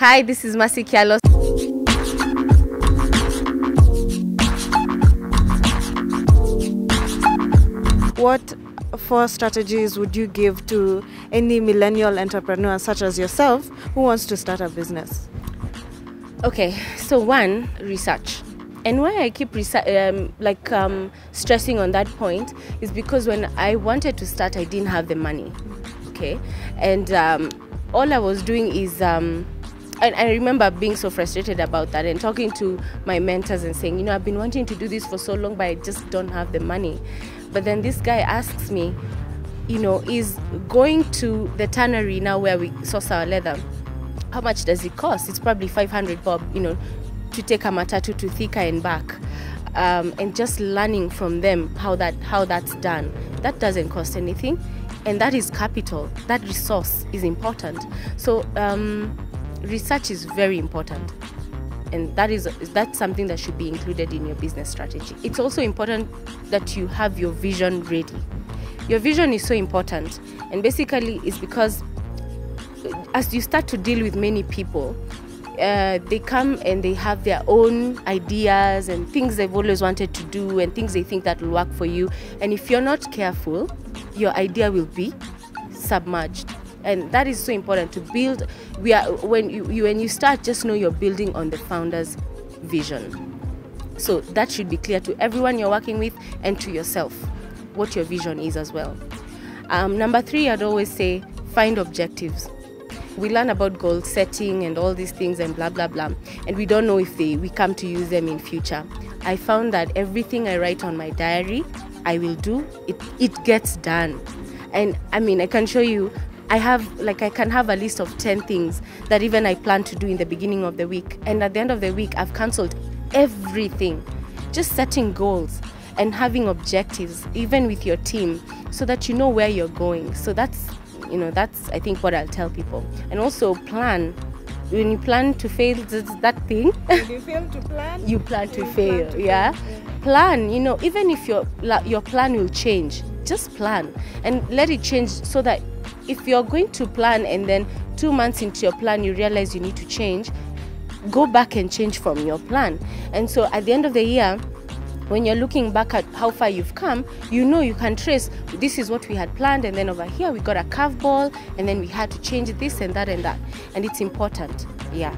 Hi, this is Mercy Kyallo. What four strategies would you give to any millennial entrepreneur such as yourself who wants to start a business? Okay, so one, research. And why I keep stressing on that point is because when I wanted to start, I didn't have the money. Okay, and all I was doing is and I remember being so frustrated about that and talking to my mentors and saying, you know, I've been wanting to do this for so long, but I just don't have the money. But then this guy asks me, you know, is going to the tannery now where we source our leather, how much does it cost? It's probably 500 bob, you know, to take a matatu to Thika and back. And just learning from them how that's done. That doesn't cost anything. And that is capital. That resource is important. So, research is very important, and that's something that should be included in your business strategy. It's also important that you have your vision ready. Your vision is so important, and basically it's because as you start to deal with many people, they come and they have their own ideas and things they've always wanted to do and things they think that will work for you, and if you're not careful, your idea will be submerged. And that is so important to build. When you start, just know you're building on the founder's vision. So that should be clear to everyone you're working with and to yourself, what your vision is as well. Number three, I'd always say find objectives. We learn about goal setting and all these things and blah, blah, blah. And we don't know if we come to use them in future. I found that everything I write on my diary, I will do, it gets done. And I mean, I can show you, I can have a list of 10 things that even I plan to do in the beginning of the week. And at the end of the week, I've cancelled everything. Just setting goals and having objectives, even with your team, so that you know where you're going. So that's I think what I'll tell people. And also plan. When you plan to fail, that thing. When you fail to plan, you plan to fail, yeah? Plan, you know, even if your plan will change, just plan and let it change so that if you're going to plan and then 2 months into your plan you realize you need to change, go back and change from your plan. And so at the end of the year, when you're looking back at how far you've come, you know you can trace, this is what we had planned, and then over here we got a curveball, and then we had to change this and that and that. And it's important, yeah.